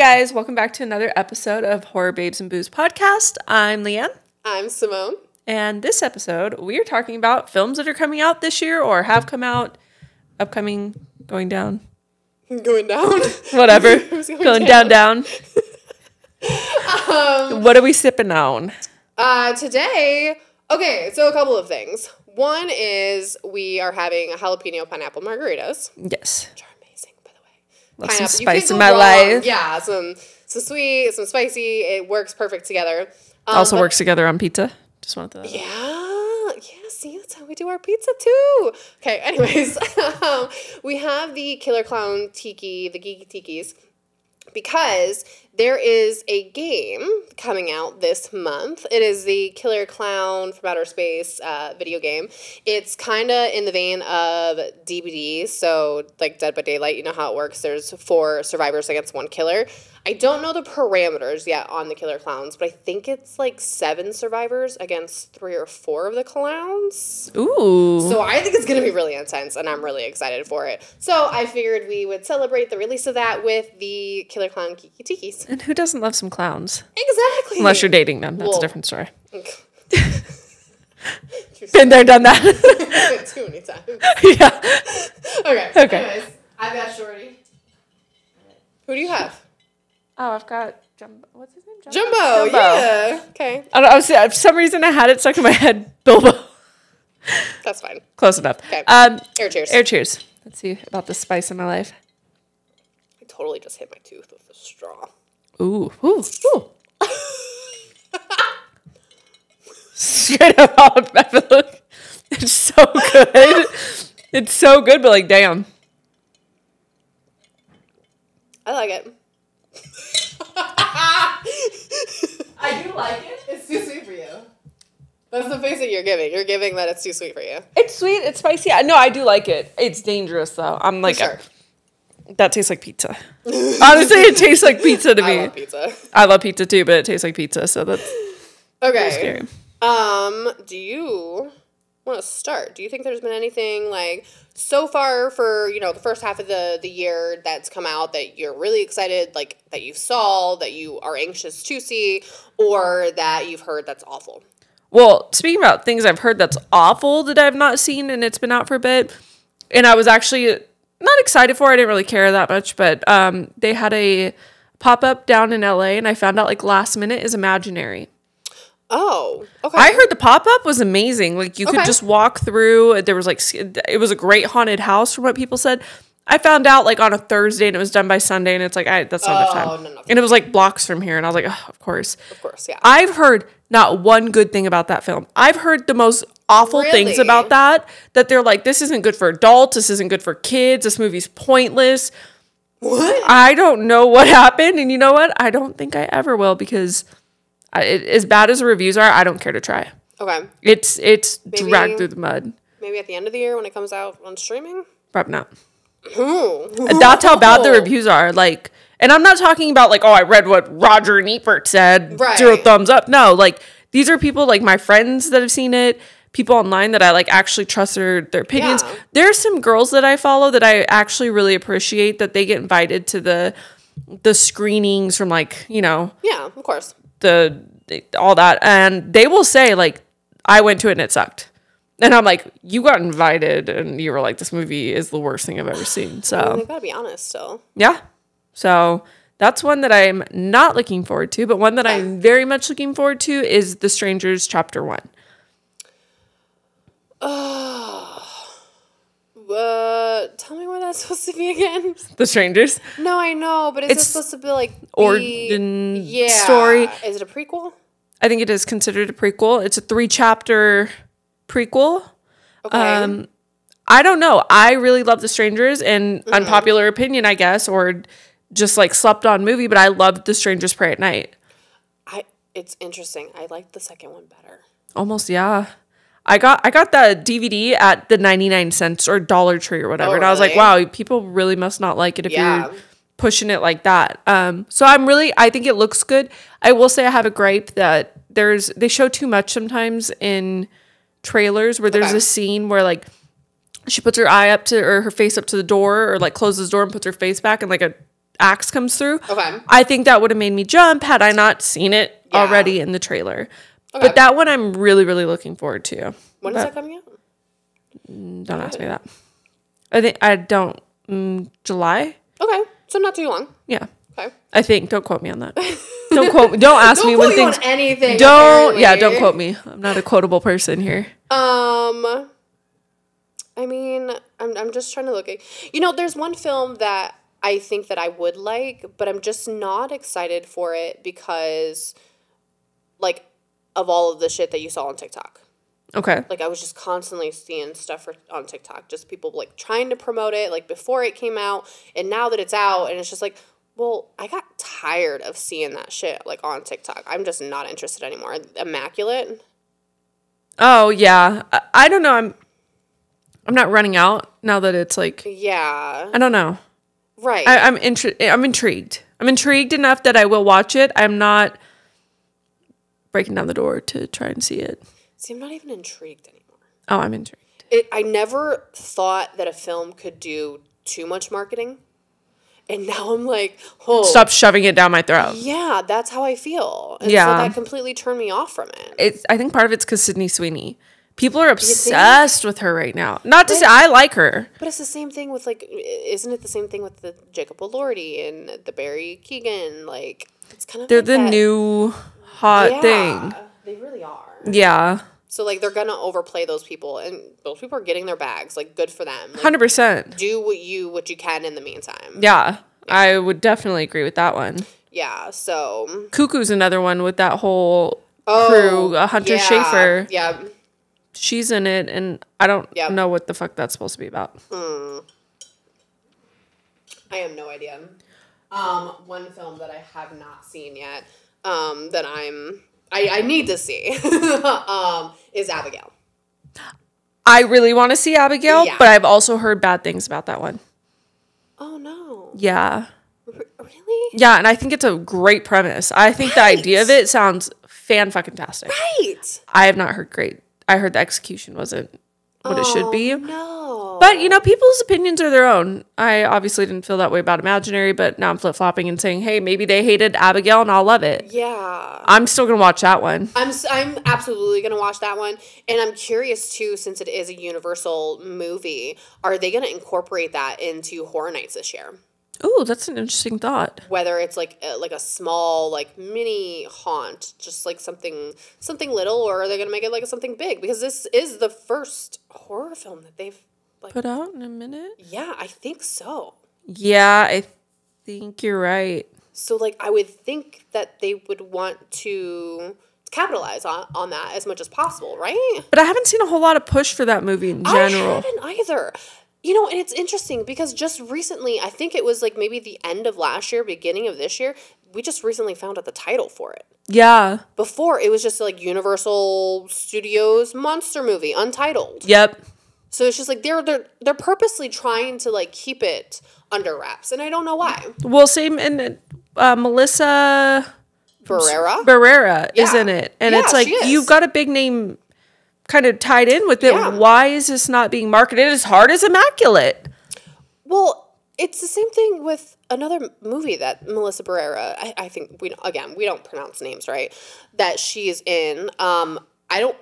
guys, welcome back to another episode of Horror Babes and Booze Podcast. I'm Leanne. I'm Simone. And this episode, we're talking about films that are coming out this year or have come out, upcoming, going down. Going down? Whatever. Going down. What are we sipping on? Today, okay, so a couple of things. One is we are having jalapeno pineapple margaritas. Yes. Which are amazing, by the way. Love some spice in my life. Yeah, some sweet, some spicy. It works perfect together. Also works together on pizza. Just wanted to. Yeah. See, that's how we do our pizza too. Okay. Anyways, we have the Killer Clown Tiki, the Geeky Tikis, because there is a game coming out this month. It is the Killer Clown from Outer Space video game. It's kind of in the vein of DBD, so like Dead by Daylight, you know how it works. There's 4 survivors against 1 killer. I don't know the parameters yet on the Killer Clowns, but I think it's like 7 survivors against 3 or 4 of the clowns. Ooh. So I think it's going to be really intense, and I'm really excited for it. So I figured we would celebrate the release of that with the Killer Clown Geeky Tikis. And who doesn't love some clowns? Exactly. Unless you're dating them. That's a different story. Been there, done that. Too many times. Yeah. Okay. Anyways, I've got Shorty. Who do you have? Oh, I've got Jumbo. What's his name? Jumbo. Yeah. Okay. I don't know. For some reason, I had it stuck in my head. Bilbo. That's fine. Close enough. Okay. Air cheers. Air cheers. Let's see about the spice in my life. I totally just hit my tooth with a straw. Ooh. Straight up out of my look. It's so good. It's so good, but like, damn. I like it. I do like it. It's too sweet for you. That's the face that you're giving. You're giving that it's too sweet for you. It's sweet. It's spicy. No, I do like it. It's dangerous, though. I'm like, sure. That tastes like pizza. Honestly, it tastes like pizza to me. I love pizza. I love pizza, too, but it tastes like pizza, so that's okay. Scary. Do you want to start? Do you think there's been anything, like, so far for, you know, the first half of the year that's come out that you're really excited, like, that you saw, that you are anxious to see, or that you've heard that's awful? Well, speaking about things I've heard that's awful that I've not seen, and it's been out for a bit, and I was actually not excited for it. I didn't really care that much, but they had a pop-up down in LA, and I found out, like, last minute is Imaginary. Oh, okay. I heard the pop-up was amazing. Like, you could just walk through. There was, like, it was a great haunted house from what people said. I found out, like, on a Thursday, and it was done by Sunday, and it's like, that's not enough time. No. And it was, like, blocks from here, and I was like, oh, of course. Of course, yeah. I've heard not one good thing about that film. I've heard the most awful things about that they're like, this isn't good for adults, this isn't good for kids, this movie's pointless. What? I don't know what happened, and you know what? I don't think I ever will, because as bad as the reviews are, I don't care to try. Okay. It's maybe dragged through the mud. Maybe at the end of the year when it comes out on streaming? Probably not. That's how bad the reviews are. Like, and I'm not talking about like, oh, I read what Roger Ebert said. Right. 0 thumbs up. No, like these are people like my friends that have seen it. People online that I like actually trust their opinions. Yeah. There's some girls that I follow that I actually really appreciate that they get invited to the screenings from like, you know. Yeah, of course. All that, and they will say like, I went to it and it sucked, and I'm like, you got invited and you were like, this movie is the worst thing I've ever seen. So I mean, they gotta be honest still. Yeah, so that's one that I'm not looking forward to, but one that I'm very much looking forward to is The Strangers Chapter 1. Tell me what that's supposed to be again. The Strangers? No, I know, but it's supposed to be like origin story. Is it a prequel? I think it is considered a prequel. It's a 3-chapter prequel. Okay. I don't know. I really love The Strangers, and unpopular opinion, I guess, or just like slept on movie, but I loved The Strangers Prey at Night. It's interesting. I liked the second one better. Almost, yeah. I got that DVD at the 99 cents or Dollar Tree or whatever, and I was like, wow, people really must not like it if you're pushing it like that. So I think it looks good. I will say I have a gripe that they show too much sometimes in trailers, where there's a scene where like she puts her face up to the door, or like closes the door and puts her face back, and like a axe comes through. Okay. I think that would have made me jump had I not seen it already in the trailer. Okay. But that one I'm really, really looking forward to. When is that coming out? Don't ask me that. July. Okay. So not too long. Yeah. Okay. I think. Don't quote me on that. Don't quote me. Don't ask me when things. Don't quote me on anything. Don't quote me. I'm not a quotable person here. I mean, I'm just trying to look at, you know, there's one film that I think that I would like, but I'm just not excited for it because, like, of all of the shit that you saw on TikTok. Okay. Like, I was just constantly seeing stuff on TikTok, just people, like, trying to promote it, like, before it came out, and now that it's out, and it's just like, well, I got tired of seeing that shit, like, on TikTok. I'm just not interested anymore. Immaculate? Oh, yeah. I don't know. I'm not running out now that it's, like... Yeah. I don't know. Right. I'm intrigued. I'm intrigued enough that I will watch it. I'm not breaking down the door to try and see it. See, I'm not even intrigued anymore. Oh, I'm intrigued. I never thought that a film could do too much marketing. And now I'm like, oh. Stop shoving it down my throat. Yeah, that's how I feel. And so that completely turned me off from it. I think part of it's because Sydney Sweeney. People are obsessed with her right now. Not to say I like her. But it's the same thing with, like, isn't it the same thing with the Jacob Elordi and the Barry Keoghan? Like, it's kind of they're like the new hot thing. They really are. Yeah. So, like, they're going to overplay those people. And those people are getting their bags. Like, good for them. Like, 100%. Do what you can in the meantime. Yeah. I would definitely agree with that one. Yeah. So. Cuckoo's another one with that whole crew. Hunter Schafer. Yeah. She's in it. And I don't know what the fuck that's supposed to be about. Mm. I have no idea. One film that I have not seen yet that I need to see is Abigail. I really want to see Abigail, but I've also heard bad things about that one. Oh, no. Yeah. Really? Yeah, and I think it's a great premise. I think the idea of it sounds fan-fucking-tastic. Right. I have not heard great. I heard the execution wasn't what it should be. No. But, you know, people's opinions are their own. I obviously didn't feel that way about Imaginary, but now I'm flip-flopping and saying, hey, maybe they hated Abigail and I'll love it. Yeah. I'm still going to watch that one. I'm absolutely going to watch that one. And I'm curious, too, since it is a Universal movie, are they going to incorporate that into Horror Nights this year? Oh, that's an interesting thought. Whether it's like a small like mini haunt, just like something little, or are they gonna make it like something big? Because this is the first horror film that they've like, put out in a minute. Yeah, I think so. Yeah, I think you're right. So like, I would think that they would want to capitalize on that as much as possible, right? But I haven't seen a whole lot of push for that movie in general. I haven't either. You know, and it's interesting because just recently, I think it was like maybe the end of last year, beginning of this year, we just recently found out the title for it. Yeah. Before, it was just like Universal Studios monster movie, untitled. Yep. So it's just like they're purposely trying to like keep it under wraps, and I don't know why. Well, same in Melissa Barrera is in it, and it's like you've got a big name. Kind of tied in with it. Yeah. Why is this not being marketed as hard as Immaculate? Well, it's the same thing with another movie that Melissa Barrera, I think we don't pronounce names right, that she's in. I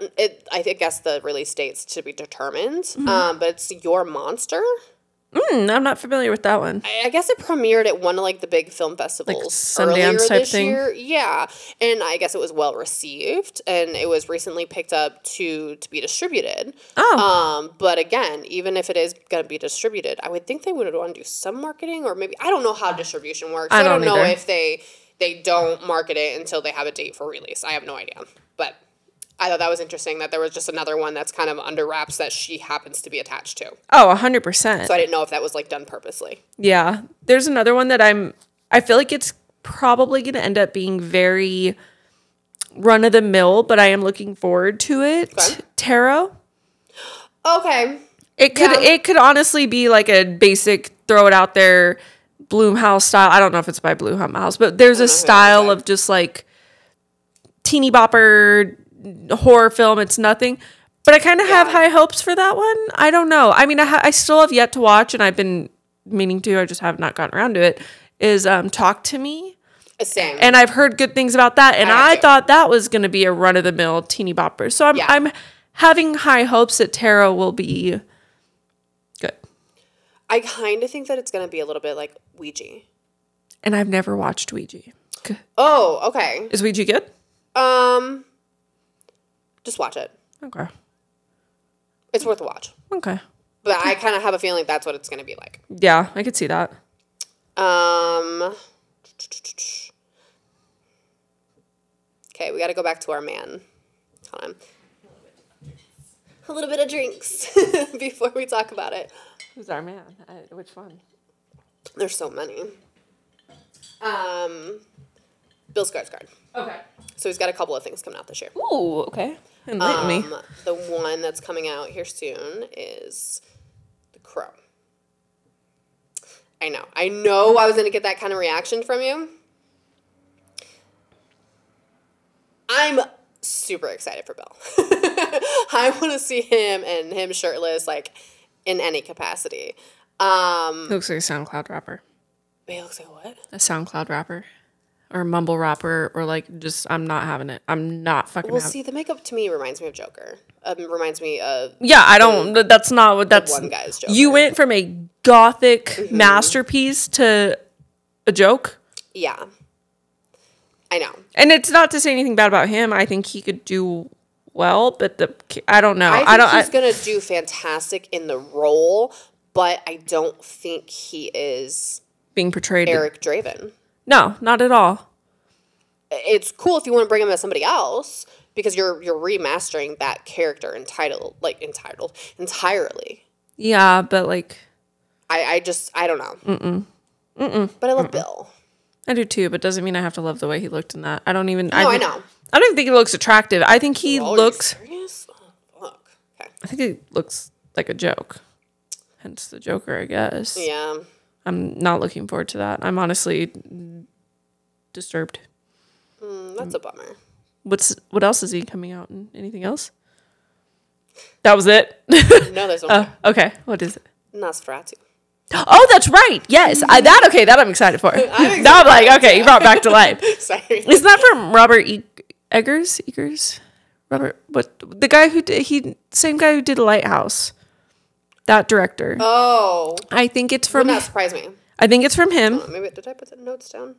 guess the release date's to be determined. Mm-hmm. But it's Your Monster. I'm not familiar with that one. I guess it premiered at one of like the big film festivals like earlier this year. Yeah, and I guess it was well received, and it was recently picked up to be distributed. Oh, but again, even if it is going to be distributed, I would think they would want to do some marketing, or maybe I don't know how distribution works. I don't know if they don't market it until they have a date for release. I have no idea, but I thought that was interesting that there was just another one that's kind of under wraps that she happens to be attached to. Oh, 100%. So I didn't know if that was like done purposely. Yeah. There's another one that I feel like it's probably going to end up being very run of the mill, but I am looking forward to it. Okay. Tarot. Okay. It could honestly be like a basic throw it out there Bloomhouse style. I don't know if it's by Bloomhouse, but there's a style of just like teeny bopper horror film. It's nothing, but I kind of have high hopes for that one. I don't know. I mean, I still have yet to watch, and I've been meaning to. I just have not gotten around to it. is Talk to Me. Same. And I've heard good things about that. And I thought that was going to be a run-of-the-mill teeny bopper. So I'm having high hopes that Tarot will be good. I kind of think that it's going to be a little bit like Ouija. And I've never watched Ouija. Oh, okay. Is Ouija good? Just watch it. Okay. It's worth a watch. Okay. But I kind of have a feeling that's what it's going to be like. Yeah, I could see that. Okay, we got to go back to our man. Hold on. A little bit of drinks before we talk about it. Who's our man? Which one? There's so many. Bill Skarsgård. Okay. So he's got a couple of things coming out this year. Ooh, okay. Enlighten me. The one that's coming out here soon is The Crow. I know. I know I was going to get that kind of reaction from you. I'm super excited for Bill. I want to see him and him shirtless, like, in any capacity. He looks like a SoundCloud rapper. He looks like what? A SoundCloud rapper. Or a mumble rapper. Or, like, just, I'm not having it. I'm not fucking having it. Well, see, the makeup to me reminds me of Joker. Reminds me of... Yeah, I don't... that's not what... That's... One guy's Joker. You went from a gothic masterpiece to a joke? Yeah. I know. And it's not to say anything bad about him. I think he could do well, but the I don't know. I think he's going to do fantastic in the role, but I don't think he is being portrayed Eric Draven. No, not at all. It's cool if you want to bring him as somebody else because you're remastering that character entirely. Yeah, but like I don't know. But I love Bill. I do too, but doesn't mean I have to love the way he looked in that. I don't even. No, I know. I don't even think he looks attractive. I think he looks. Are you serious? Oh, fuck. Okay. I think he looks like a joke. Hence the Joker, I guess. Yeah. I'm not looking forward to that. I'm honestly disturbed. That's a bummer. What else is he coming out in? Anything else? That was it. No, there's one. Okay, what is it? Nosferatu. Oh, that's right. Yes. That I'm excited for. Now I'm like, okay, you brought back to life. Sorry. Isn't that from Robert Eggers? Robert, what? The guy who did, same guy who did Lighthouse. That director. Oh. I think it's from. Would not surprise me. I think it's from him. Maybe, did I put the notes down?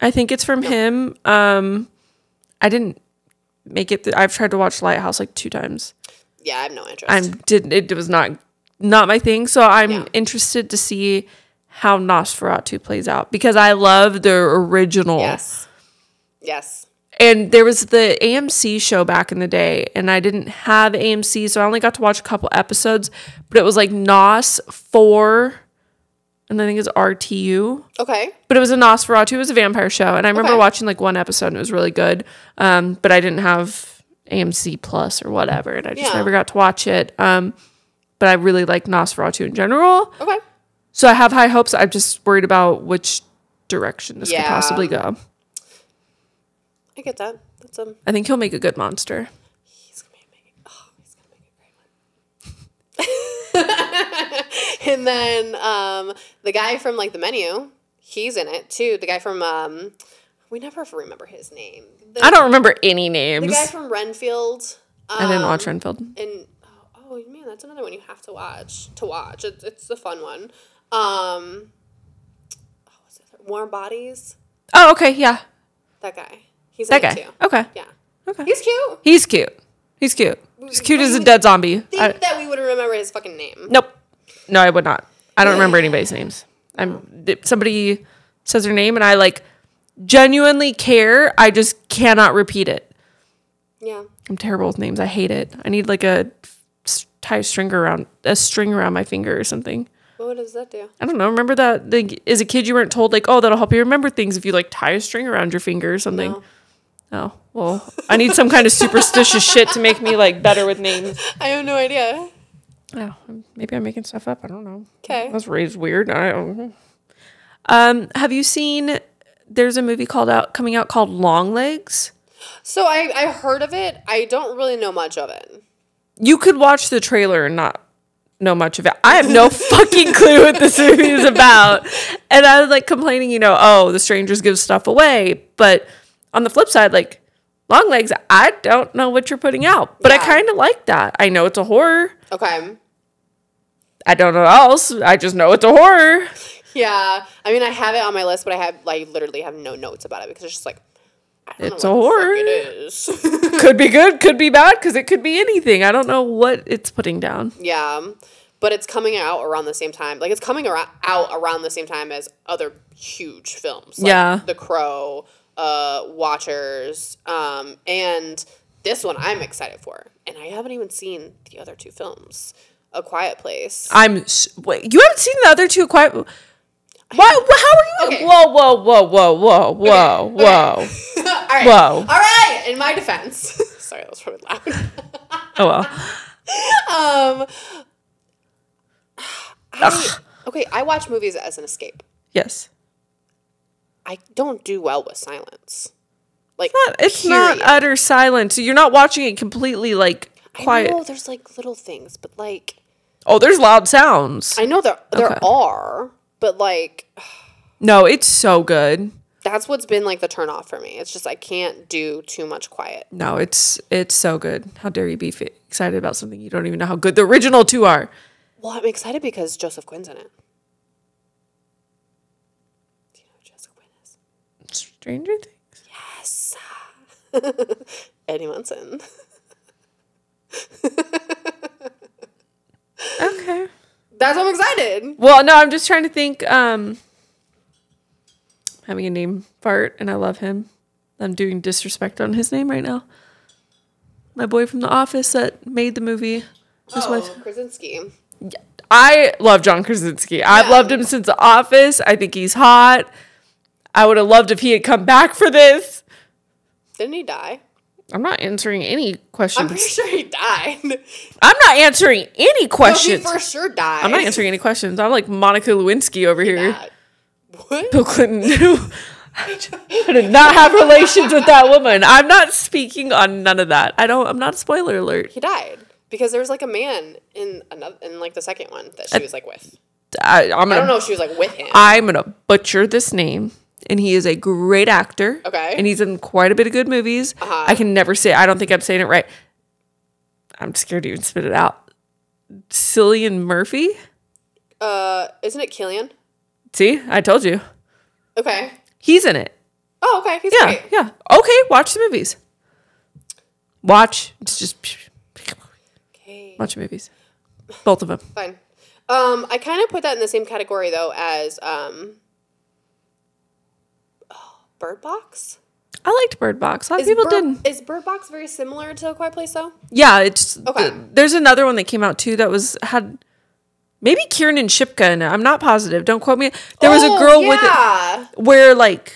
I think it's from him. I didn't make it. I've tried to watch Lighthouse like 2 times. Yeah, I have no interest. It was not my thing, so I'm interested to see how Nosferatu plays out because I love the original. Yes. And there was the AMC show back in the day, and I didn't have AMC, so I only got to watch a couple episodes, but it was like Nos 4, and I think it's RTU. Okay. But it was a Nosferatu. It was a vampire show, and I remember watching like one episode, and it was really good, but I didn't have AMC Plus or whatever, and I just never got to watch it. But I really like Nosferatu in general. Okay. So I have high hopes. I'm just worried about which direction this could possibly go. I get that. That's I think he'll make a good monster. He's going to make a great one. And then the guy from like The Menu, he's in it too. The guy from we never remember his name. I don't remember any names. The guy from Renfield. I didn't watch Renfield. And oh man, that's another one you have to watch. It's a fun one. What's the other? Warm Bodies. Oh, okay, yeah. That guy. He's that guy. Too. Okay. Yeah. Okay. He's cute. He's cute as a dead zombie. I think that we would remember his fucking name. Nope. No, I would not. I don't remember anybody's names. Somebody says their name and I like genuinely care. I just cannot repeat it. Yeah. I'm terrible with names. I hate it. I need like tie a string around my finger or something. What does that do? I don't know. Remember that thing? As a kid, you weren't told like, oh, that'll help you remember things if you like tie a string around your finger or something. No. Oh well, I need some kind of superstitious shit to make me like better with names. I have no idea. Oh, maybe I'm making stuff up. I don't know. Okay, I was raised weird. I don't know. Have you seen? There's a movie coming out called Long Legs. So I heard of it. I don't really know much of it. You could watch the trailer and not know much of it. I have no fucking clue what this movie is about. And I was like complaining, you know, oh, The Strangers give stuff away. But on the flip side, like Long Legs, I don't know what you're putting out, but yeah. I kind of like that. I know it's a horror. Okay. I don't know what else. I just know it's a horror. Yeah. I mean, I have it on my list, but I have like literally have no notes about it because it's just like, I don't it's know a horror. It is. Could be good, could be bad, because it could be anything. I don't know what it's putting down. Yeah. But it's coming out around the same time. Like, it's coming out around the same time as other huge films. Like yeah. The Crow, Watchers, and this one I'm excited for. And I haven't even seen the other two films. A Quiet Place. Wait, you haven't seen the other two Quiet... What? How are you... Okay. Whoa. All right. In my defense... Sorry, that was probably loud. Oh, well. I watch movies as an escape. Yes. I don't do well with silence. Like it's not utter silence. You're not watching it completely like quiet. I know there's like little things, but like oh, there's loud sounds. I know there are, but like no, it's so good. That's what's been like the turnoff for me. It's just I can't do too much quiet. No, it's so good. How dare you be excited about something you don't even know how good the original two are. Well, I'm excited because Joseph Quinn's in it. Do you know who Joseph Quinn is? Stranger Things? Yes. Eddie Munson. Okay. That's why I'm excited. Well, no, I'm just trying to think. Having a name fart, and I love him. I'm doing disrespect on his name right now. My boy from The Office that made the movie. Krasinski. I love John Krasinski. Yeah. I've loved him since The Office. I think he's hot. I would have loved if he had come back for this. Didn't he die? I'm not answering any questions. I'm pretty sure he died. I'm not answering any questions. No, he for sure died. I'm not answering any questions. I'm like Monica Lewinsky over here. Died. What? Bill Clinton. I did not have relations with that woman. I'm not speaking on none of that. I'm not spoiler alert. He died. Because there was like a man in the second one that she was like with. I don't know if she was like with him. I'm gonna butcher this name, and he is a great actor. Okay, and he's in quite a bit of good movies. Uh-huh. I can never say. I don't think I'm saying it right. I'm scared to even spit it out. Cillian Murphy. Isn't it Cillian? See, I told you. Okay. He's in it. Oh, okay. He's great. Yeah. Okay, watch the movies. Watch. It's just. Watch movies. Both of them. Fine. I kind of put that in the same category, though, as Bird Box. I liked Bird Box. A lot of people didn't. Is Bird Box very similar to A Quiet Place, though? Yeah. It's okay. There's another one that came out, too, that had maybe Kiernan Shipka in it. I'm not positive. Don't quote me. There was a girl with it where, like,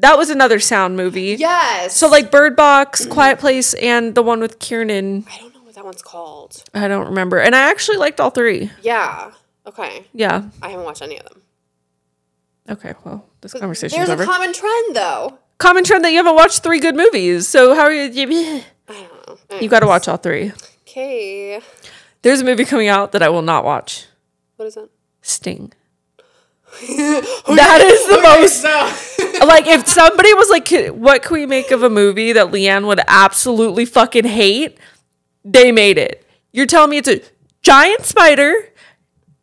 that was another sound movie. Yes. So, like, Bird Box, Quiet Place, and the one with Kiernan. I don't know. That one's called. I don't remember. And I actually liked all three. Yeah. Okay. Yeah. I haven't watched any of them. Okay. Well, this conversation's over. There's a common trend, though. Common trend that you haven't watched three good movies. So how are you? I don't know. Anyways. You got to watch all three. Okay. There's a movie coming out that I will not watch. What is that? Sting. That is the most like if somebody was like, what can we make of a movie that Leanne would absolutely fucking hate? They made it. You're telling me it's a giant spider.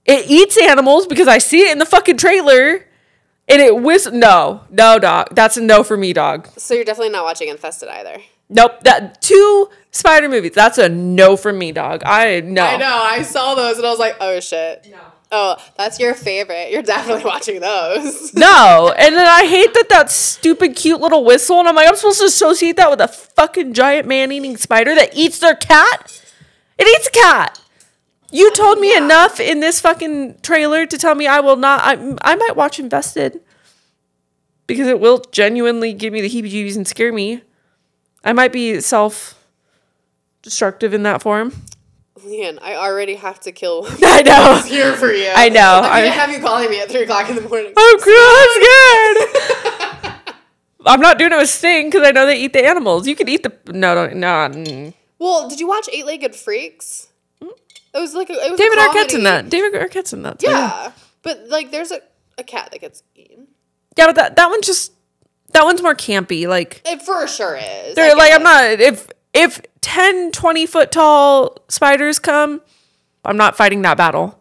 It eats animals because I see it in the fucking trailer. And it whistles. No, dog. That's a no for me, dog. So you're definitely not watching Infested either. Nope. That two spider movies. That's a no for me, dog. I know. I saw those and I was like, oh shit. No. Oh, that's your favorite. You're definitely watching those. No. And then I hate that stupid, cute little whistle. And I'm like, I'm supposed to associate that with a fucking giant man-eating spider that eats their cat? It eats a cat. You told me enough in this fucking trailer to tell me I will not. I might watch Invested because it will genuinely give me the heebie-jeebies and scare me. I might be self-destructive in that form. Leanne, I already have to kill. I know. It's here for you. I know. I'm going to have you calling me at 3 o'clock in the morning. I'm scared. I'm not doing it with Sting because I know they eat the animals. You could eat the... No. Well, did you watch Eight-Legged Freaks? It was like a David Arquette's in that. Yeah. But like there's a... a cat that gets eaten. Yeah, but that one just, that one's more campy. Like, it for sure is. They're like, I'm not, if 10, 20 foot tall spiders come, I'm not fighting that battle.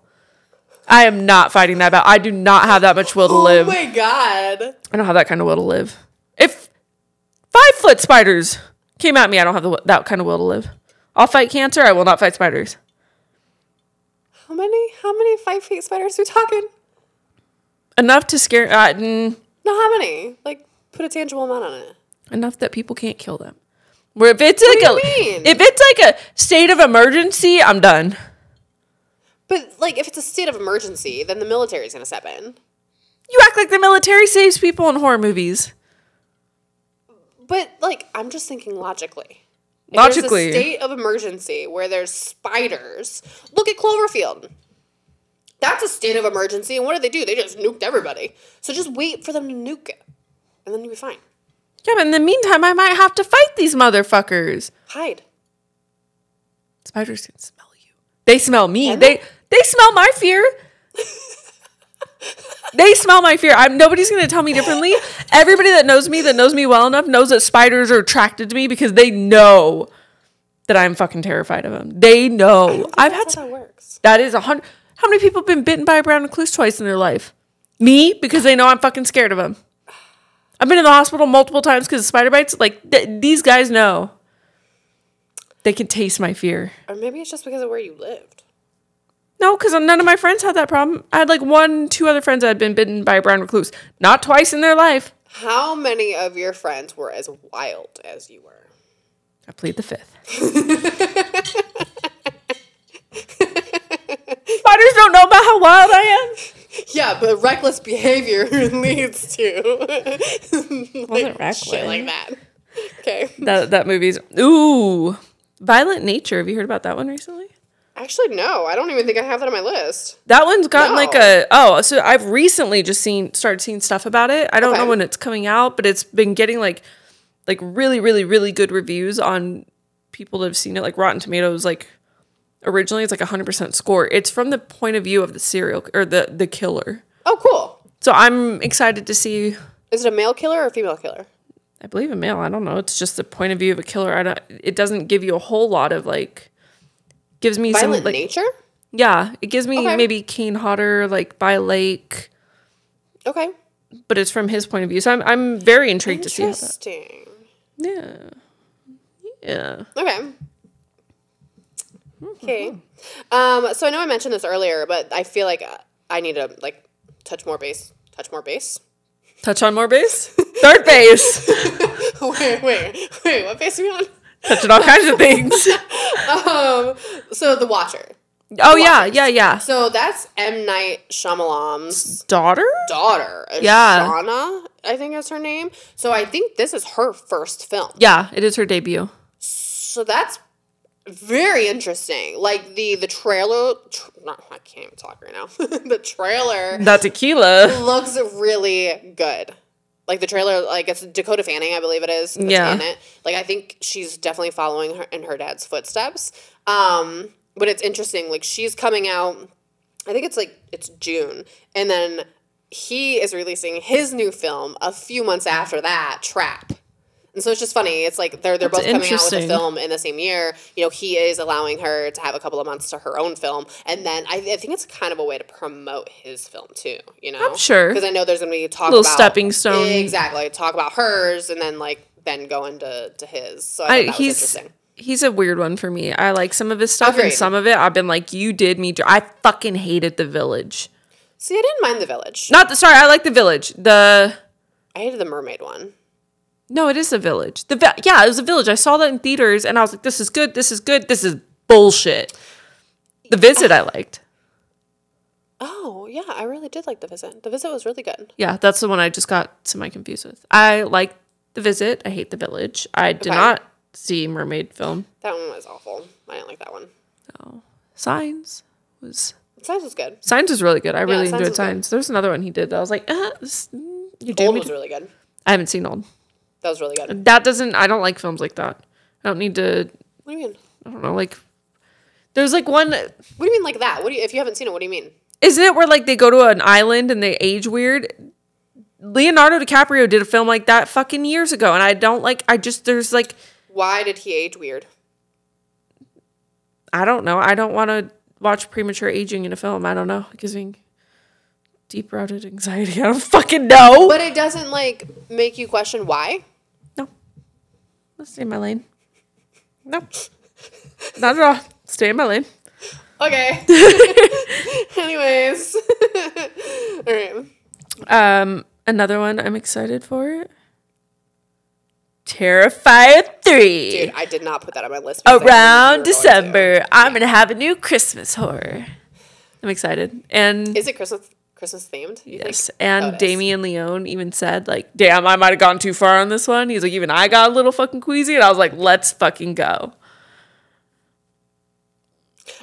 I am not fighting that battle. I do not have that much will to live. Oh my God. I don't have that kind of will to live. If 5 foot spiders came at me, I don't have that kind of will to live. I'll fight cancer. I will not fight spiders. How many 5 feet spiders are we talking? Enough to scare... no, how many? Like, put a tangible amount on it. Enough that people can't kill them. Where if it's like if it's like a state of emergency, I'm done. But like, if it's a state of emergency, then the military's gonna step in. You act like the military saves people in horror movies. But like, I'm just thinking logically. Logically, if there's a state of emergency where there's spiders. Look at Cloverfield. That's a state of emergency, and what do? They just nuked everybody. So just wait for them to nuke it, and then you'll be fine. Yeah, but in the meantime, I might have to fight these motherfuckers. Hide. Spiders can smell you. They smell me. Yeah. They smell my fear. They smell my fear. Nobody's going to tell me differently. Everybody that knows me well enough, knows that spiders are attracted to me because they know that I'm fucking terrified of them. They know. That's how that works. That is 100. How many people have been bitten by a brown recluse twice in their life? Me? Because they know I'm fucking scared of them. I've been in the hospital multiple times because of spider bites. Like, these guys know. They can taste my fear. Or maybe it's just because of where you lived. No, because none of my friends had that problem. I had like 1-2 other friends that had been bitten by a brown recluse. Not twice in their life. How many of your friends were as wild as you were? I plead the fifth. Spiders don't know about how wild I am. Yeah, but reckless behavior leads to like reckless. Shit like that. Okay. That movie's... Ooh. Violent Nature. Have you heard about that one recently? Actually, no. I don't even think I have that on my list. That one's gotten like a... Oh, so I've recently just started seeing stuff about it. I don't know when it's coming out, but it's been getting like really, really, really good reviews on people that have seen it. Like Rotten Tomatoes, like... Originally, it's like 100% score. It's from the point of view of the serial or the killer. Oh, cool! So I'm excited to see. Is it a male killer or a female killer? I believe a male. I don't know. It's just the point of view of a killer. It doesn't give you a whole lot of like. Gives me Violent Nature. Yeah, it gives me maybe Kane Hodder like by a lake. Okay. But it's from his point of view, so I'm very intrigued to see. Interesting. Yeah. Yeah. Okay. Okay. So I know I mentioned this earlier, but I feel like I need to like touch more base. Touch on more base? Third base. Wait, what base are we on? Touching all kinds of things. So The Watcher. Oh, yeah. So that's M. Night Shyamalan's daughter. Yeah. Shauna, I think is her name. So I think this is her first film. Yeah, it is her debut. So that's very interesting. Like the trailer, I can't even talk right now. The trailer, that tequila looks really good. Like the trailer, like it's Dakota Fanning, I believe it is. That's in it. Like I think she's definitely following her in her dad's footsteps. But it's interesting. Like she's coming out. I think it's June, and then he is releasing his new film a few months after that, Trap. And so it's just funny. It's like they're both coming out with a film in the same year. You know, he is allowing her to have a couple of months to her own film. And then I think it's kind of a way to promote his film too, you know? I'm sure. Because I know there's going to be talk about... little stepping stone. Exactly. Talk about hers and then like then go into his. So I thought that was interesting. He's a weird one for me. I like some of his stuff and some of it I've been like, you did me... I fucking hated The Village. See, I didn't mind The Village. I like The Village. I hated the mermaid one. No, it is a village. It was a village. I saw that in theaters, and I was like, this is good, this is bullshit. The Visit I liked. Oh, yeah, I really did like The Visit. The Visit was really good. Yeah, that's the one I just got semi confused with. I like The Visit. I hate The Village. I did not see Mermaid Film. That one was awful. I didn't like that one. No. Signs was good. Signs was really good. I really enjoyed Signs. There's another one he did that I was like, Old was really good. I haven't seen Old. That was really good. I don't like films like that. I don't need to... What do you mean? I don't know, like... There's like one... What do you mean like that? If you haven't seen it, what do you mean? Isn't it where like they go to an island and they age weird? Leonardo DiCaprio did a film like that fucking years ago, and I don't like, I just, there's like... Why did he age weird? I don't know. I don't want to watch premature aging in a film. I don't know. It gives me deep-rooted anxiety. I don't fucking know. But it doesn't like make you question why? No. Let's stay in my lane. No. Not at all. Stay in my lane. Okay. Anyways. All right. Another one I'm excited for. Terrifier 3. Dude, I did not put that on my list. Around December, I'm going to have a new Christmas horror. I'm excited. And is it Christmas themed? Yes. And Damien Leone even said, like, damn, I might have gone too far on this one. He's like, even I got a little fucking queasy. And I was like, let's fucking go.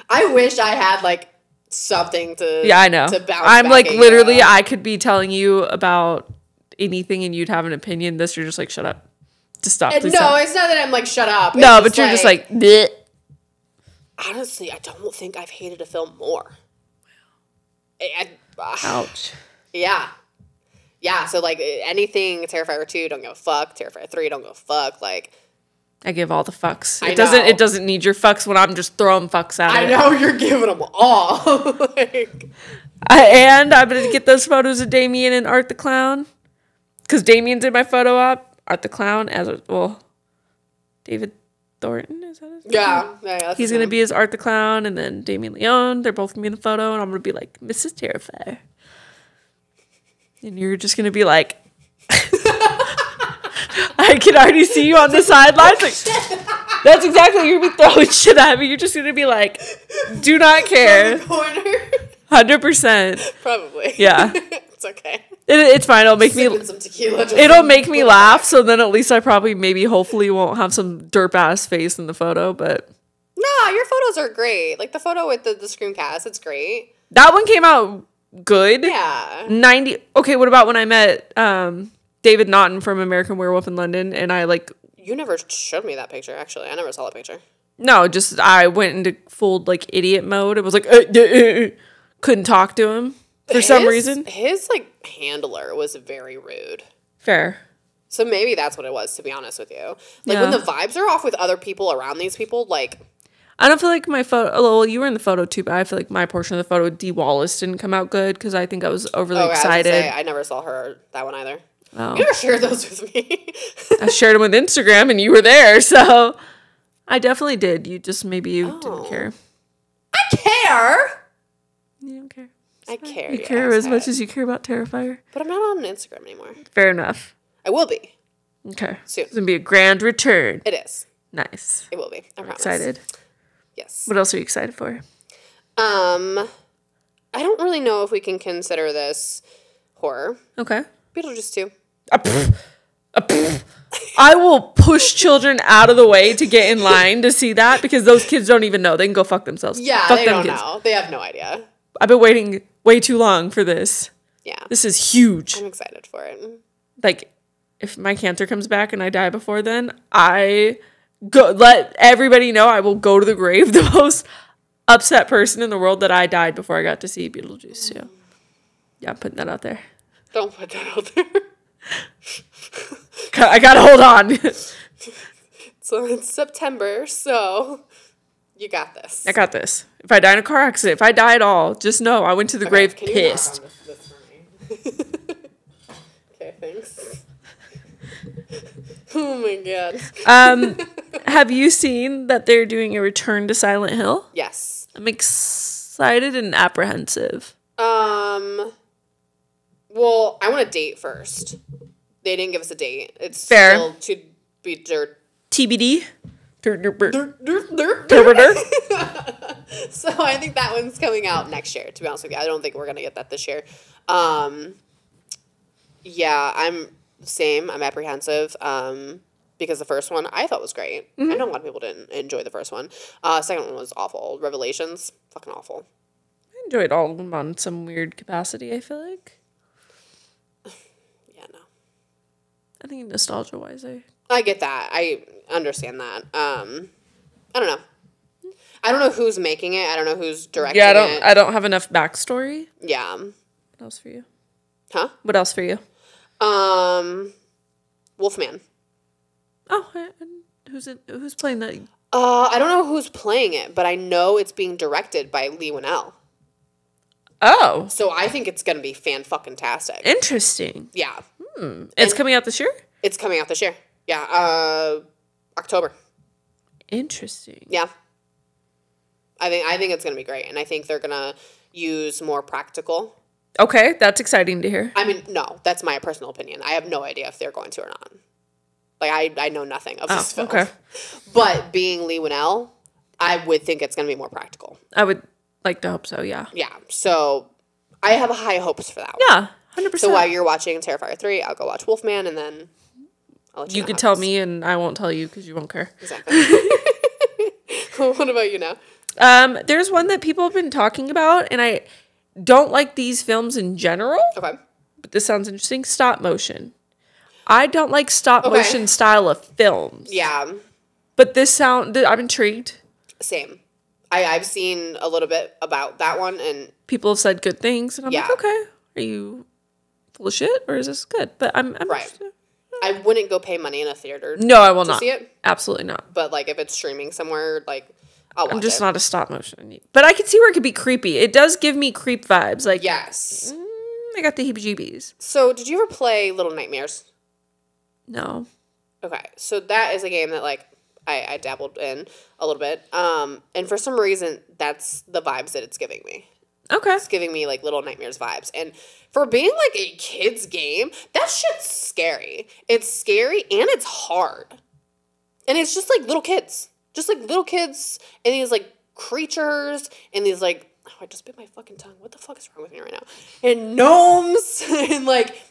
I wish I had, like, something to to bounce I'm back like at literally I could be telling you about anything and you'd have an opinion. This you're just like shut up. Just stop. No, stop. It's not that I'm like shut up. No, but you're just like bleh. Honestly, I don't think I've hated a film more. Ouch. Yeah. Yeah, so like anything Terrifier 2, don't give a fuck. Terrifier 3, don't give a fuck. Like I give all the fucks. It doesn't need your fucks when I'm just throwing fucks at it. I know you're giving them all. Like, and I'm gonna get those photos of Damien and Art the Clown, because Damien's in my photo op. Art the Clown David Thornton is that his name? Yeah, he's gonna be as Art the Clown, and then Damien Leone. They're both gonna be in the photo, and I'm gonna be like Mrs. Terrifier, and you're just gonna be like. I can already see you on the sidelines. Like, that's exactly, you're going to be throwing shit at me. You're just going to be like, do not care. 100%. Probably. Yeah. It's okay. It's fine. It'll make me some tequila. It'll make me laugh. So then at least I probably, maybe, hopefully won't have some derp ass face in the photo. But no, your photos are great. Like the photo with the screencast, it's great. That one came out good. Yeah. 90. Okay. What about when I met, David Naughton from American Werewolf in London, and I like... You never showed me that picture, actually. I never saw that picture. No, just I went into full, like, idiot mode. It was like... Couldn't talk to him for some reason. His, like, handler was very rude. Fair. So maybe that's what it was, to be honest with you. Like, when the vibes are off with other people around these people, like... I don't feel like my photo... Well, you were in the photo, too, but I feel like my portion of the photo with Dee Wallace didn't come out good, because I think I was overly excited. I was gonna say, I never saw her, that one either. Oh. You never shared those with me. I shared them with Instagram, and you were there, so I definitely did. You just didn't care. I care. You don't care. I care. You care as much as you care about Terrifier. But I'm not on Instagram anymore. Fair enough. I will be. Okay. Soon. It's gonna be a grand return. It is. Nice. It will be. I promise. Excited. Yes. What else are you excited for? I don't really know if we can consider this horror. Okay. Beetlejuice 2. I will push children out of the way to get in line to see that, because those kids don't even know. They can go fuck themselves. Yeah, fuck they don't know. They have no idea. I've been waiting way too long for this. Yeah. This is huge. I'm excited for it. Like, if my cancer comes back and I die before then, let everybody know I will go to the grave the most upset person in the world that I died before I got to see Beetlejuice 2. Yeah, I'm putting that out there. Don't put that out there. I gotta hold on. So it's September, so you got this. I got this. If I die in a car accident, if I die at all, just know I went to the grave pissed. Okay, thanks. Oh my god. Have you seen that they're doing a return to Silent Hill? Yes. I'm excited and apprehensive. Well, I want a date first. They didn't give us a date. It's fair. Still to be TBD. So I think that one's coming out next year, to be honest with you. I don't think we're going to get that this year. Yeah, I'm apprehensive because the first one I thought was great. Mm-hmm. I know a lot of people didn't enjoy the first one. Second one was awful. Revelations, fucking awful. I enjoyed all of them on some weird capacity, I feel like. I think nostalgia-wise, I get that. I understand that. I don't know. I don't know who's making it. I don't know who's directing it. Yeah, I don't have enough backstory. Yeah. What else for you? Huh? What else for you? Wolfman. Oh, who's playing that? I don't know who's playing it, but I know it's being directed by Leigh Whannell. Oh. So I think it's going to be fan-fucking-tastic. Interesting. Yeah. Hmm. It's coming out this year? It's coming out this year. Yeah. October. Interesting. Yeah. I think it's going to be great, and I think they're going to use more practical. Okay, that's exciting to hear. I mean, no, that's my personal opinion. I have no idea if they're going to or not. Like, I know nothing of this film. Okay. But being Leigh Whannell, I would think it's going to be more practical. I would like to hope so, yeah. Yeah, so I have high hopes for that one. Yeah, 100%. So while you're watching Terrifier 3, I'll go watch Wolfman, and then I'll let you know. You can tell me, and I won't tell you because you won't care. Exactly. What about you now? There's one that people have been talking about, and I don't like these films in general. Okay. But this sounds interesting. Stop motion. I don't like stop motion style of films. Yeah. But this I'm intrigued. Same. I've seen a little bit about that one, and people have said good things, and I'm like, okay, are you full of shit or is this good? But I'm right. Interested. I wouldn't go pay money in a theater. No, I will not see it. Absolutely not. But like if it's streaming somewhere, like I'm just not a stop motion. But I can see where it could be creepy. It does give me creep vibes. Like, yes. I got the heebie-jeebies. So did you ever play Little Nightmares? No. Okay. So that is a game that like I dabbled in a little bit. And for some reason, that's the vibes that it's giving me. Okay. It's giving me like Little Nightmares vibes. And for being like a kid's game, that shit's scary. It's scary and it's hard. And it's just like little kids. Just, like, little kids and these, like, creatures and these, like... Oh, I just bit my fucking tongue. What the fuck is wrong with me right now? And gnomes and, like,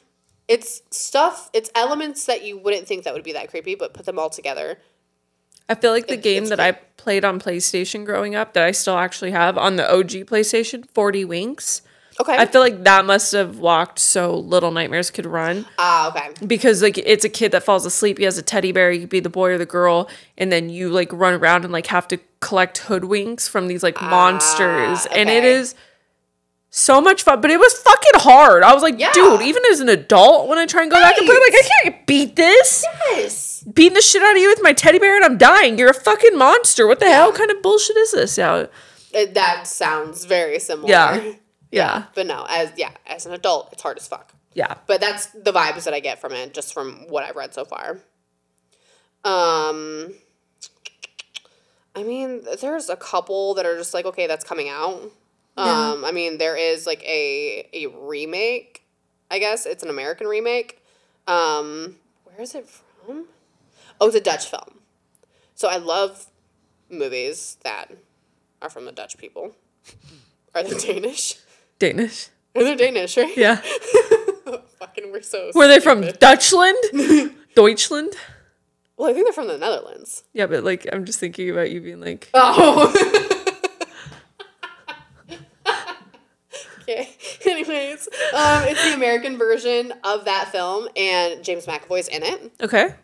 it's stuff... It's elements that you wouldn't think that would be that creepy, but put them all together. I feel like the game that I played on PlayStation growing up that I still actually have on the OG PlayStation, 40 Winks. Okay. I feel like that must have walked so Little Nightmares could run. Okay. Because, like, it's a kid that falls asleep. He has a teddy bear. You could be the boy or the girl. And then you, like, run around and, like, have to collect hoodwinks from these, like, monsters. Okay. And it is so much fun. But it was fucking hard. I was like, dude, even as an adult, when I try and go back and play, I'm like, I can't beat this. Yes. Beating the shit out of you with my teddy bear and I'm dying. You're a fucking monster. What the hell kind of bullshit is this? Yeah. That sounds very similar. Yeah. Yeah. But no, as an adult, it's hard as fuck. Yeah. But that's the vibes that I get from it, just from what I've read so far. I mean, there's a couple that are just like, okay, that's coming out. I mean, there is like a remake, I guess. It's an American remake. Where is it from? Oh, it's a Dutch film. So I love movies that are from the Dutch people. Are they Danish? Danish. Are they Danish, right? Yeah. Fucking, we're so stupid. Were they from Dutchland? Deutschland? Well, I think they're from the Netherlands. Yeah, but like, I'm just thinking about you being like... Oh! Okay. Anyways, it's the American version of that film, and James McAvoy's in it. Okay.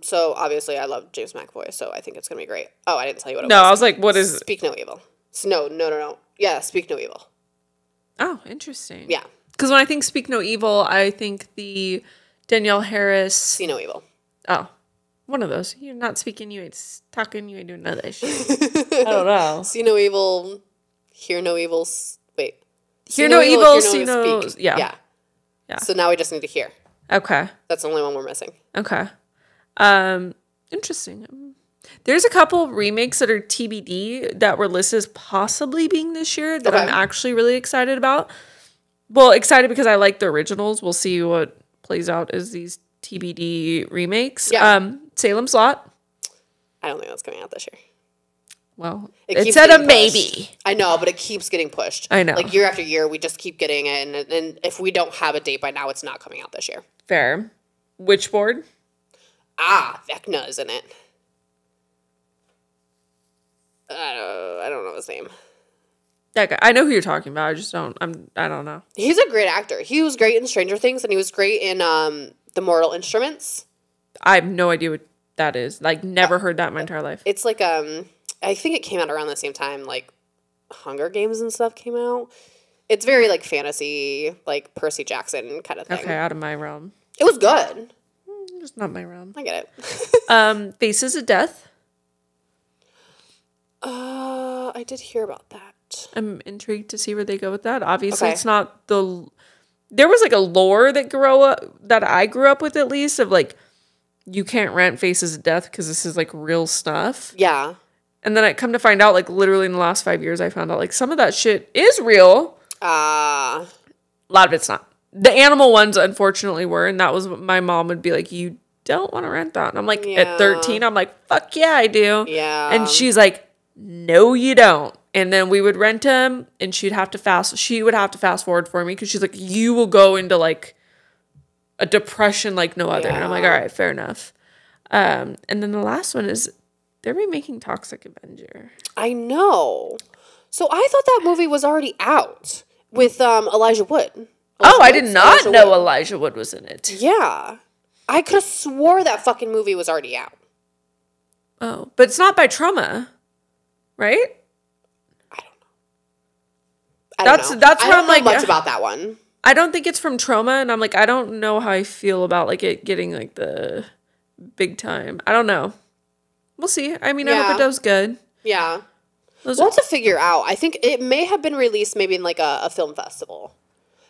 So, obviously, I love James McAvoy, so I think it's going to be great. Oh, I didn't tell you what it was. No, I was like, what is... Speak No Evil. No. Yeah, Speak No Evil. Oh, interesting. Yeah. Because when I think Speak No Evil, I think the Danielle Harris... See No Evil. Oh. One of those. You're not speaking, you ain't talking, you ain't doing none of that shit. I don't know. See No Evil, Hear No Evil... Wait. Hear no evil, see no... Speak. Yeah. So now we just need to hear. Okay. That's the only one we're missing. Okay. Interesting. There's a couple remakes that are TBD that were listed as possibly being this year that I'm actually really excited about. Well, excited because I like the originals. We'll see what plays out as these TBD remakes. Yeah. Salem's Lot. I don't think that's coming out this year. Well, it said a maybe. I know, but it keeps getting pushed. I know. Like year after year, we just keep getting it. And if we don't have a date by now, it's not coming out this year. Fair. Witchboard? Vecna is in it. I don't know his name. That guy. I know who you're talking about. I don't know. He's a great actor. He was great in Stranger Things, and he was great in The Mortal Instruments. I have no idea what that is. Like, never heard that in my entire life. It's like I think it came out around the same time, like, Hunger Games and stuff came out. It's very, like, fantasy, like, Percy Jackson kind of thing. Okay, out of my realm. It was good. Just not my realm. I get it. Faces of Death. I did hear about that. I'm intrigued to see where they go with that. Obviously, okay. It's not the... There was, like, a lore that I grew up with, at least, of, like, you can't rent Faces of Death because this is, like, real stuff. Yeah. And then I come to find out, like, literally in the last 5 years, I found out, like, some of that shit is real. A lot of it's not. The animal ones, unfortunately, were. And that was what my mom would be like, you don't want to rent that. And I'm like, yeah. At 13, I'm like, fuck yeah, I do. Yeah. And she's like, no, you don't. And then we would rent them, and she would have to fast forward for me because she's like, you will go into, like, a depression like no other. Yeah. And I'm like, all right, fair enough. And then the last one is they're remaking Toxic Avenger. I know. So I thought that movie was already out with Elijah Wood. Oh, I did not know Elijah Wood was in it. Yeah. I could have swore that fucking movie was already out. Oh, but it's not by Troma, right? I don't know. That's what I'm like. I don't know much about that one. I don't think it's from Troma, and I'm like, I don't know how I feel about, like, it getting, like, the big time. I don't know. We'll see. I mean, yeah. I hope it does good. Yeah. We'll have to figure out. I think it may have been released maybe in, like, a film festival.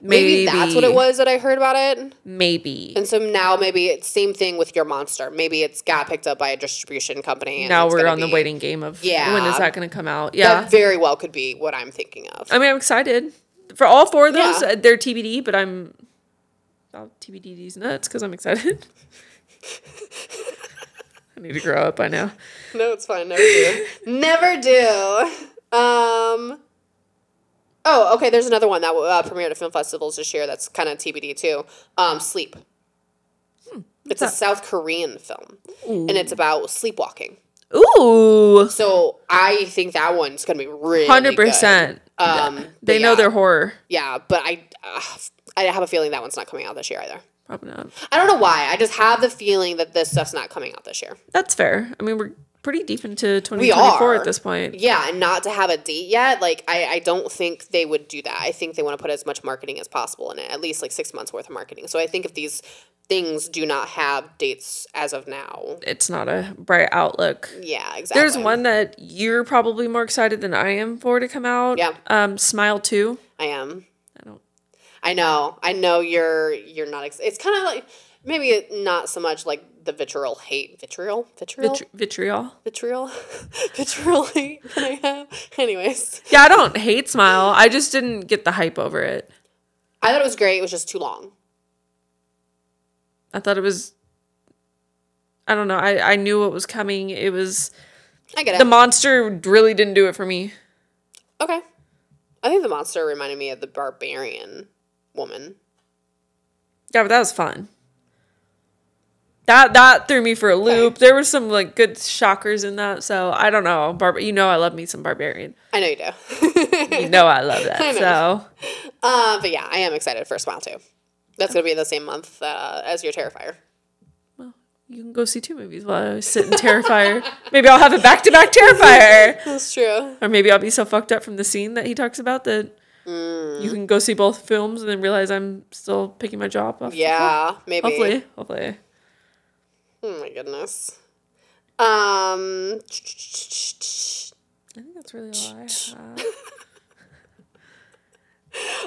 Maybe that's what it was that I heard about it. Maybe. And so now maybe it's same thing with Your Monster. Maybe it's got picked up by a distribution company. And now we're on the waiting game of when is that going to come out? Yeah. That very well could be what I'm thinking of. I mean, I'm excited. For all four of those, they're TBD, but I'm... I'll TBD these nuts because I'm excited. I need to grow up by now. No, it's fine. Never do. Never do. Oh, okay. There's another one that premiered at film festivals this year that's kind of TBD too. Sleep. It's a South Korean film. Ooh. And it's about sleepwalking. Ooh. So I think that one's going to be really 100%. Good. They know their horror. Yeah, but I have a feeling that one's not coming out this year either. Probably not. I don't know why. I just have the feeling that this stuff's not coming out this year. That's fair. I mean, we're pretty deep into 2024 at this point. Yeah, and not to have a date yet, like, I don't think they would do that. I think they want to put as much marketing as possible in it, at least, like, 6 months worth of marketing. So I think if these things do not have dates as of now, it's not a bright outlook. Yeah, exactly. There's one that you're probably more excited than I am for to come out. Yeah. Smile 2. I am. I know you're not excited. It's kind of like, maybe not so much like the vitriol hate. Vitriol hate that I have. Anyways. Yeah, I don't hate Smile. I just didn't get the hype over it. I thought it was great. It was just too long. I thought it was, I don't know. I knew what was coming. It was, I get it. The monster really didn't do it for me. Okay. I think the monster reminded me of the barbarian woman. Yeah, but that was fun. That threw me for a loop. Okay. There were some, like, good shockers in that. So I don't know. You know I love me some barbarian. I know you do. You know I love that. I know. So, but yeah, I am excited for Smile 2. That's gonna be in the same month as your Terrifier. You can go see two movies while I sit in Terrifier. Maybe I'll have a back-to-back Terrifier. That's true. Or maybe I'll be so fucked up from the scene that he talks about that you can go see both films and then realize I'm still picking my job off. Yeah, maybe. Hopefully. Oh, my goodness. I think that's really all I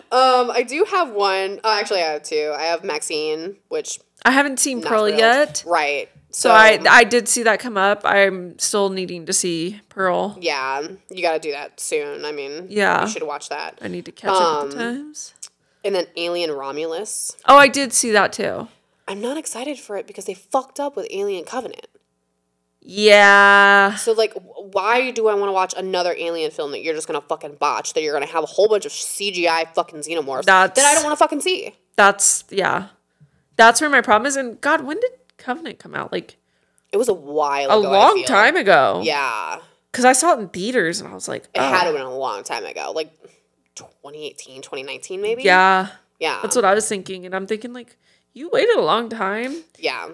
have. I do have one. Oh, actually, I have two. I have Maxine, which... I haven't seen Pearl yet. Right. So I did see that come up. I'm still needing to see Pearl. Yeah. You got to do that soon. I mean, you should watch that. I need to catch up with the times. And then Alien Romulus. Oh, I did see that too. I'm not excited for it because they fucked up with Alien Covenant. Yeah. So, like, why do I want to watch another Alien film that you're just going to fucking botch, that you're going to have a whole bunch of CGI fucking xenomorphs that I don't want to fucking see? That's where my problem is. And God, when did Covenant come out? Like, it was a while ago. A long time ago. Yeah. Because I saw it in theaters and I was like, oh. It had to have been a long time ago. Like 2018, 2019 maybe? Yeah. Yeah. That's what I was thinking. And I'm thinking, like, you waited a long time. Yeah.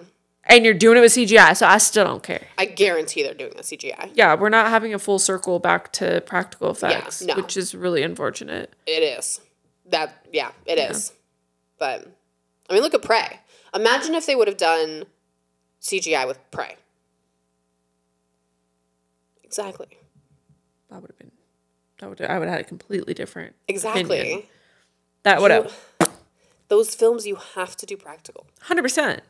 And you're doing it with CGI, so I still don't care. I guarantee they're doing the CGI. Yeah, we're not having a full circle back to practical effects, yeah, no, which is really unfortunate. It is. That, yeah, it yeah is. But, I mean, look at Prey. Imagine if they would have done CGI with Prey. Exactly. That would have been, I would have had a completely different exactly opinion. That would have. Those films, you have to do practical. 100%.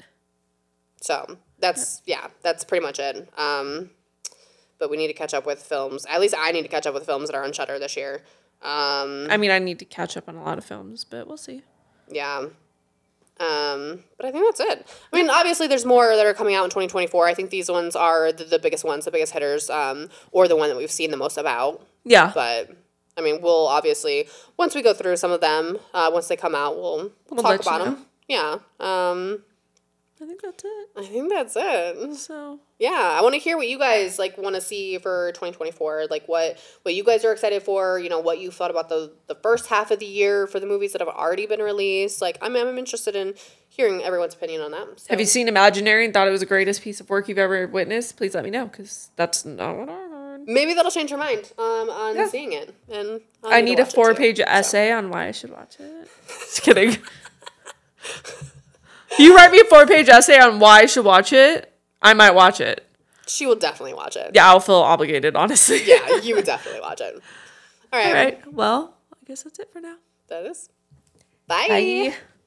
So that's, yeah, that's pretty much it. But we need to catch up with films. At least I need to catch up with films that are on Shudder this year. I mean, I need to catch up on a lot of films, but we'll see. Yeah. But I think that's it. I mean, obviously there's more that are coming out in 2024. I think these ones are the biggest ones, the biggest hitters, or the one that we've seen the most about. Yeah. But, I mean, we'll obviously, once we go through some of them, once they come out, we'll talk about them. Yeah. I think that's it. I think that's it. So yeah, I want to hear what you guys like want to see for 2024. Like what you guys are excited for. You know what you thought about the first half of the year for the movies that have already been released. Like I'm interested in hearing everyone's opinion on that. So. Have you seen Imaginary and thought it was the greatest piece of work you've ever witnessed? Please let me know because that's not what I heard. Maybe that'll change your mind on yeah seeing it. And I need a 4-page essay on why I should watch it. Just kidding. You write me a 4-page essay on why I should watch it, I might watch it. She will definitely watch it. Yeah, I'll feel obligated, honestly. Yeah, you would definitely watch it. All right. Well, I guess that's it for now. That is. Bye. Bye.